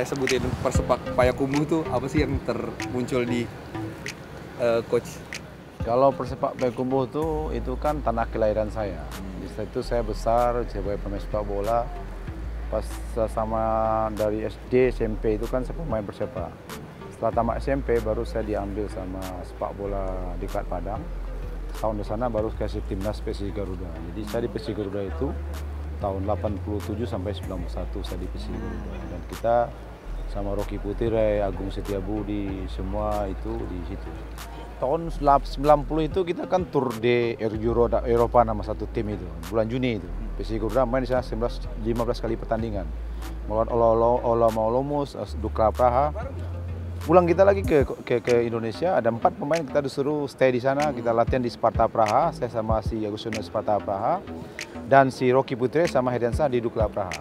saya sebutin persepak Payakumbuh tuh apa sih yang termuncul di coach? Kalau persepak Payakumbuh tuh itu kan tanah kelahiran saya. Di situ saya besar sebagai pemain sepak bola. Pas sama dari SD SMP itu kan saya pemain persepak. Setelah tamat SMP baru saya diambil sama sepak bola Dekat Padang. Tahun di sana baru kasih timnas PSSI Garuda. Jadi saya di PSSI Garuda itu tahun 87 sampai 91 saya di PSSI Garuda. Dan kita sama Rocky Putri, Agung Setiabudi, semua itu di situ. Tahun 90 itu kita kan tur de Eropa nama satu tim itu, bulan Juni itu. PSSI Garuda main di sana 15 kali pertandingan. Melawan Olomouc, Dukla Praha. Pulang kita lagi ke Indonesia, ada 4 pemain kita disuruh stay di sana, kita latihan di Sparta Praha, saya sama si Agus Yunus Sparta Praha, dan si Rocky Putri sama Hediensyah di Dukla Praha.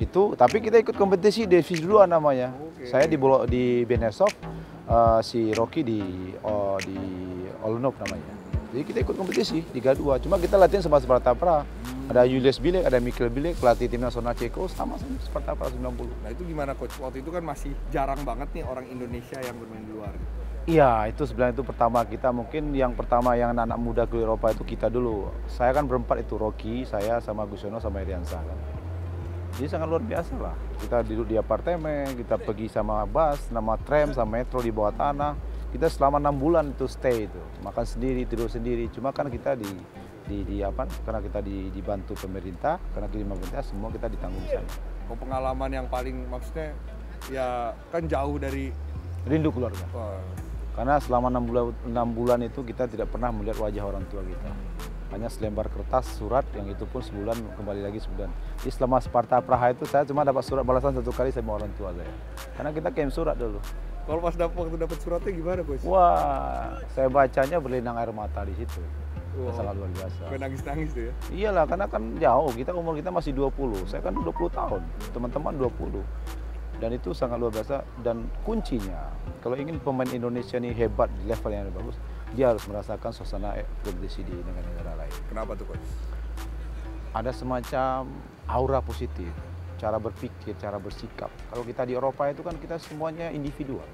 Itu, tapi kita ikut kompetisi divisi 2 namanya. Okay. Saya di Benešov, si Rocky di Olomouc namanya. Jadi kita ikut kompetisi di Liga 2, cuma kita latihan sama Sparta Praha. Ada Julius Bilek, ada Mikkel Bilek, pelatih timnas zona Ceko, sama seperti apa 90. Nah itu gimana coach? Waktu itu kan masih jarang banget nih orang Indonesia yang bermain di luar. Iya, itu sebenarnya itu pertama kita mungkin yang pertama yang anak-anak muda ke Eropa itu kita dulu. Saya kan berempat itu Rocky, saya sama Gusono sama Erihansa kan. Jadi sangat luar biasa lah. Kita duduk di apartemen, kita pergi sama bus, nama tram, sama metro di bawah tanah. Kita selama 6 bulan itu stay itu, makan sendiri, tidur sendiri. Cuma kan kita karena kita dibantu pemerintah, karena kirim pemerintah semua kita ditanggung sana. Pengalaman yang paling maksudnya ya kan jauh dari rindu keluarga. Oh. Karena selama 6 bulan itu kita tidak pernah melihat wajah orang tua kita. Hanya selembar kertas surat yang itu pun sebulan kembali lagi sebulan. Jadi selama Sparta Praha itu saya cuma dapat surat balasan 1 kali sama orang tua saya. Karena kita kirim surat dulu. Kalau pas dapat suratnya gimana, Coach? Wah, saya bacanya berlinang air mata di situ. Wow. Sangat luar biasa. Kau nangis-nangis tuh ya? Iyalah, karena kan jauh, umur kita masih 20. Saya kan 20 tahun, teman-teman 20. Dan itu sangat luar biasa. Dan kuncinya, kalau ingin pemain Indonesia ini hebat di level yang bagus, dia harus merasakan suasana kompetisi di negara-negara lain. Kenapa tuh, Coach? Ada semacam aura positif, cara berpikir, cara bersikap. Kalau kita di Eropa itu kan kita semuanya individual.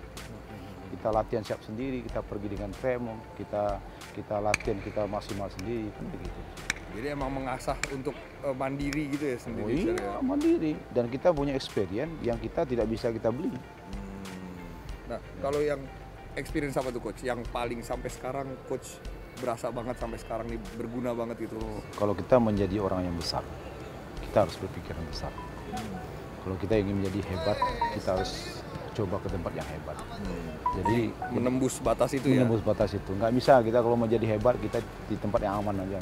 Kita latihan siap sendiri, kita pergi dengan tremum, kita latihan, kita maksimal sendiri, kan begitu. Jadi emang mengasah untuk mandiri gitu ya sendiri? Oh iya, ya? Mandiri. Dan kita punya experience yang kita tidak bisa kita beli. Nah, kalau yang experience apa tuh coach? Yang paling sampai sekarang coach berasa banget sampai sekarang nih berguna banget gitu? Kalau kita menjadi orang yang besar, kita harus berpikiran besar. Kalau kita ingin menjadi hebat, kita harus coba ke tempat yang hebat. Jadi menembus batas itu ya? Menembus batas itu. Nggak bisa kita kalau mau jadi hebat, kita di tempat yang aman aja.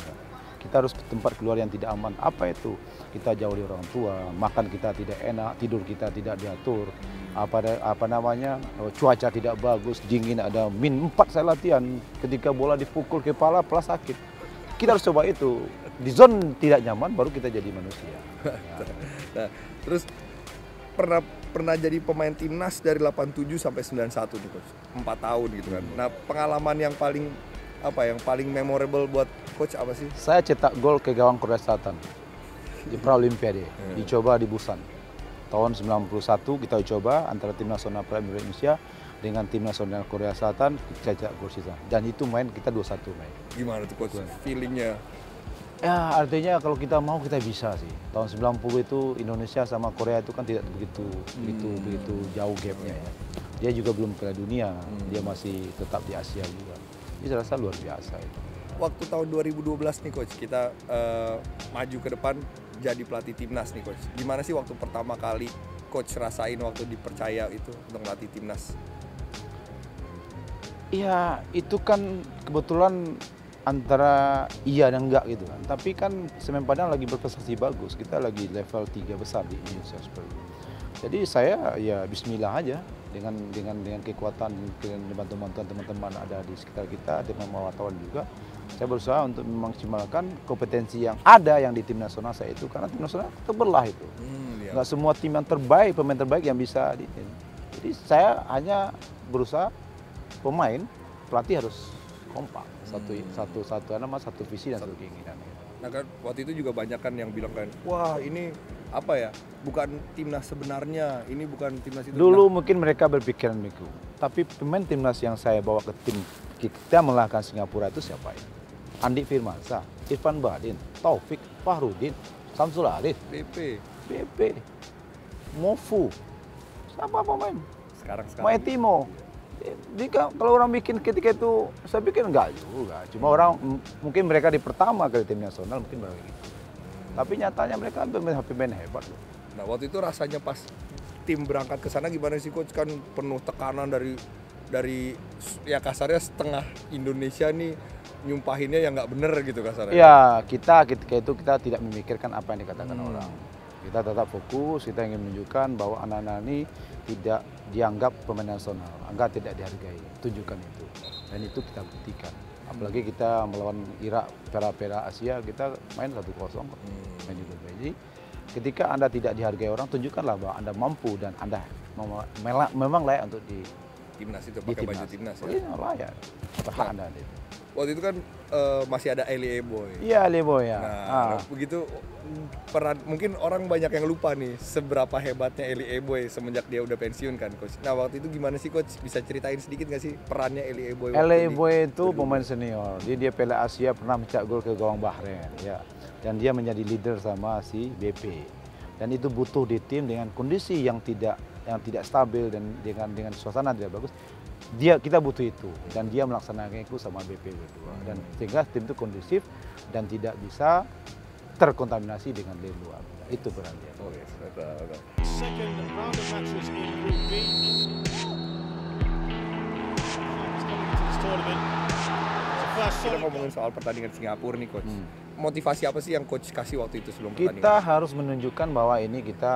Kita harus ke tempat keluar yang tidak aman. Apa itu? Kita jauh dari orang tua, makan kita tidak enak, tidur kita tidak diatur. Cuaca tidak bagus, dingin ada -4 saya latihan. Ketika bola dipukul kepala, plus sakit. Kita harus coba itu. Di zone tidak nyaman, baru kita jadi manusia. Nah, terus pernah jadi pemain timnas dari 87 sampai 91 tuh coach, 4 tahun gitu kan. Nah pengalaman yang paling memorable buat coach apa sih? Saya cetak gol ke gawang Korea Selatan di Praolimpiade, dicoba di Busan. Tahun 91 kita coba antara timnas zona Praha Indonesia dengan timnas zona Korea Selatan, kita cetak gol sisa. Dan itu main kita 2-1 main. Gimana tuh coach feelingnya? Ya artinya kalau kita mau kita bisa sih. Tahun 90 itu Indonesia sama Korea itu kan tidak begitu jauh gapnya ya. Dia juga belum ke dunia, dia masih tetap di Asia juga. Ini saya rasa luar biasa itu. Waktu tahun 2012 nih coach, kita maju ke depan jadi pelatih timnas nih coach. Gimana sih waktu pertama kali coach rasain waktu dipercaya itu untuk melatih timnas? Ya itu kan kebetulan antara iya dan enggak gitu kan. Tapi kan Semen Padang lagi berprestasi bagus. Kita lagi level 3 besar di Indonesia seperti itu. Jadi saya ya bismillah aja dengan kekuatan dan bantuan teman-teman ada di sekitar kita, dengan wartawan juga. Saya berusaha untuk memaksimalkan kompetensi yang ada yang di tim nasional saya itu, karena tim nasional itu berlah itu. Enggak semua tim yang terbaik, pemain terbaik yang bisa di tim. Jadi saya hanya berusaha pemain, pelatih harus kompak. Satu visi dan satu keinginan. Nah kan waktu itu juga banyak kan yang bilang kan, wah ini apa ya, bukan timnas sebenarnya, ini bukan timnas itu. Dulu mungkin mereka berpikiran begitu. Tapi pemain timnas yang saya bawa ke tim kita melahkan Singapura itu siapa ya? Andi Firmansyah, Irfan Badin, Taufik Fahrudin, Samsul Arif, BP Mofu, sama pemain. Sekarang Maetimo. Jika kalau orang bikin ketika itu, saya pikir enggak juga. Cuma orang mungkin mereka di pertama kali tim nasional mungkin baru gitu. Tapi nyatanya mereka pemain hebat loh. Nah waktu itu rasanya pas tim berangkat ke sana gimana sih coach, kan penuh tekanan dari ya kasarnya setengah Indonesia nih nyumpahinnya yang nggak bener gitu kasarnya. Ya kita ketika itu kita tidak memikirkan apa yang dikatakan orang. Kita tetap fokus, kita ingin menunjukkan bahwa anak-anak ini tidak dianggap pemain nasional, anggap tidak dihargai, tunjukkan itu. Dan itu kita buktikan. Apalagi kita melawan Irak, Piala Asia, kita main 1-0, main di Dubai. Ketika Anda tidak dihargai orang, tunjukkanlah bahwa Anda mampu dan Anda memang layak untuk di timnas itu, pakai baju timnas ya? Iya, layak. Berhak Anda itu. Waktu itu kan masih ada Elie Boy. Iya, Elie Boy ya. Nah, begitu peran, mungkin orang banyak yang lupa nih seberapa hebatnya Elie Boy semenjak dia udah pensiun kan coach. Nah, waktu itu gimana sih coach? Bisa ceritain sedikit nggak sih perannya Elie Boy? Elie Boy itu pemain senior. Dia Piala Asia pernah mencetak gol ke gawang Bahrain ya. Dan dia menjadi leader sama si BP. Dan itu butuh di tim dengan kondisi yang tidak stabil dan dengan suasana tidak bagus, kita butuh itu dan dia melaksanakan itu sama BP berdua dan sehingga tim itu kondusif dan tidak bisa terkontaminasi dengan dari luar. Itu peran dia. Oh, yes. Kita ngomongin soal pertandingan Singapura nih coach. Motivasi apa sih yang coach kasih waktu itu sebelum pertandingan? Kita harus menunjukkan bahwa ini kita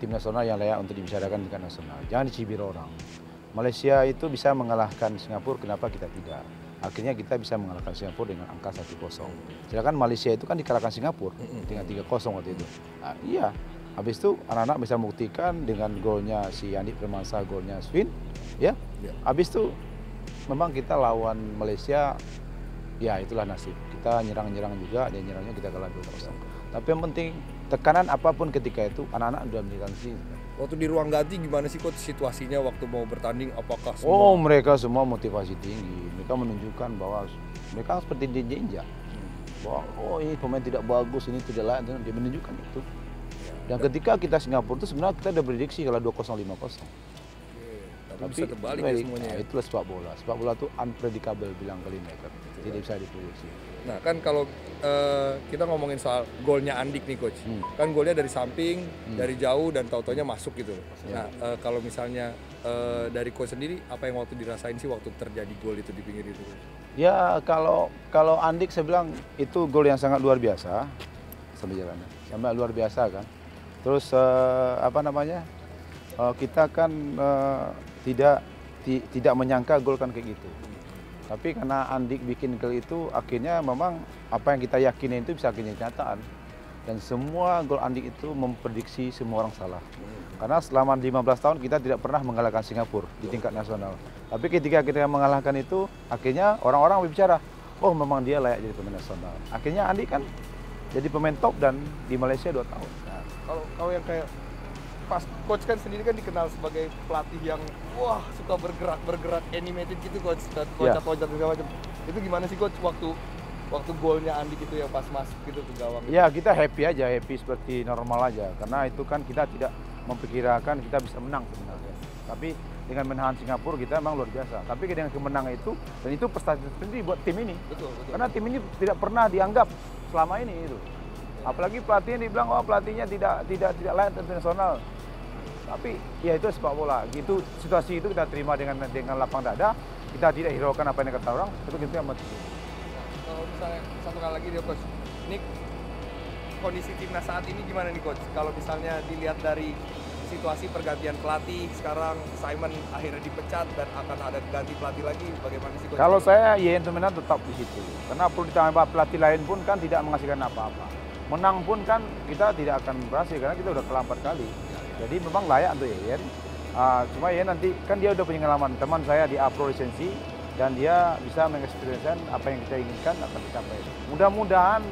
tim nasional yang layak untuk dibicarakan tingkat nasional. Jangan dicibir orang. Malaysia itu bisa mengalahkan Singapura, kenapa kita tidak? Akhirnya kita bisa mengalahkan Singapura dengan angka 1-0. Sedangkan Malaysia itu kan dikalahkan Singapura dengan 3-0 waktu itu. Nah, iya. Habis itu anak-anak bisa membuktikan dengan golnya si Andi Firmansyah, golnya Swin, ya. Habis itu memang kita lawan Malaysia, ya itulah nasib. Kita nyerang-nyerang juga, dan nyerangnya kita kalah 2-0. Tapi yang penting, tekanan apapun ketika itu, anak-anak sudah militansi. Waktu di ruang ganti gimana sih coach situasinya waktu mau bertanding, apakah semua? Oh, mereka semua motivasi tinggi. Mereka menunjukkan bahwa mereka seperti diinjak. Bahwa, oh ini pemain tidak bagus, ini tidak layak, dia menunjukkan itu. Dan ketika kita Singapura itu sebenarnya kita udah prediksi kalau 2-0, 5-0. Tapi bisa terbalik ya semuanya. Nah, itulah sepak bola. Sepak bola itu unpredictable bilang Kalimaker. Tidak bisa diprediksi. Nah kan kalau kita ngomongin soal golnya Andik nih coach, kan golnya dari samping, dari jauh dan tautonya masuk gitu. Nah kalau misalnya dari coach sendiri, apa yang waktu dirasain sih waktu terjadi gol itu di pinggir itu? Ya kalau Andik saya bilang itu gol yang sangat luar biasa sampai jalannya, sampai luar biasa kan. Terus apa namanya? Kita kan tidak menyangka gol kan kayak gitu. Tapi karena Andik bikin gol itu akhirnya memang apa yang kita yakinin itu bisa akhirnya kenyataan. Dan semua gol Andik itu memprediksi semua orang salah. Karena selama 15 tahun kita tidak pernah mengalahkan Singapura di tingkat nasional. Tapi ketika kita mengalahkan itu akhirnya orang-orang berbicara, oh memang dia layak jadi pemain nasional. Akhirnya Andik kan jadi pemain top dan di Malaysia 2 tahun. Nah, kalau yang kayak pas coach kan sendiri kan dikenal sebagai pelatih yang wah suka bergerak animated gitu coach, dan loncat-loncat segala macam. Itu gimana sih coach waktu golnya Andi gitu yang pas masuk gitu ke gawang? Gitu. Ya kita happy seperti normal aja karena itu kan kita tidak memperkirakan kita bisa menang sebenarnya. Tapi dengan menahan Singapura kita memang luar biasa. Tapi dengan kemenangan itu dan itu prestasi sendiri buat tim ini. Betul. Karena tim ini tidak pernah dianggap selama ini itu. Apalagi pelatihnya dibilang oh pelatihnya tidak layak internasional. Tapi ya itu sepak bola, gitu situasi itu kita terima dengan lapang dada, kita tidak hiraukan apa yang kata orang, itu gitu amat. Kalau misalnya satu kali lagi dia coach, ini kondisi timnas saat ini gimana nih coach? Kalau misalnya dilihat dari situasi pergantian pelatih sekarang, Simon akhirnya dipecat dan akan ada ganti pelatih lagi, bagaimana sih coach? Kalau saya Yeyen Temenan tetap di situ, karena perlu ditambah pelatih lain pun kan tidak menghasilkan apa-apa. Menang pun kan kita tidak akan berhasil karena kita udah kelampat kali. Jadi memang layak untuk Yeyen, cuma Yeyen nanti kan dia udah punya pengalaman, teman saya di Apro lisensi dan dia bisa mengeksperiensikan apa yang kita inginkan akan dicapai. Mudah-mudahan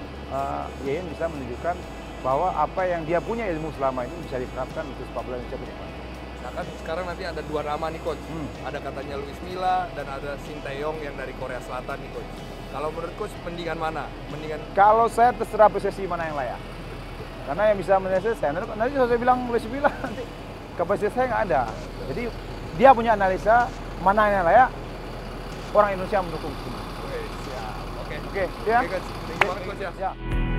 Yeyen bisa menunjukkan bahwa apa yang dia punya ilmu selama ini bisa diterapkan untuk sepak bola Indonesia ke depan. Nah kan sekarang nanti ada dua nama nih coach, ada katanya Luis Mila dan ada Shin Tae-yong yang dari Korea Selatan nih coach. Kalau menurut coach mendingan mana? Mendingan? Kalau saya terserah posisi mana yang layak. Karena yang bisa menyelesaikan, nanti saya bilang Luis Mila nanti kapasitas saya nggak ada. Jadi dia punya analisa mana yang layak, orang Indonesia mendukung. Oke, siap. Oke, ya. Terima kasih coach ya.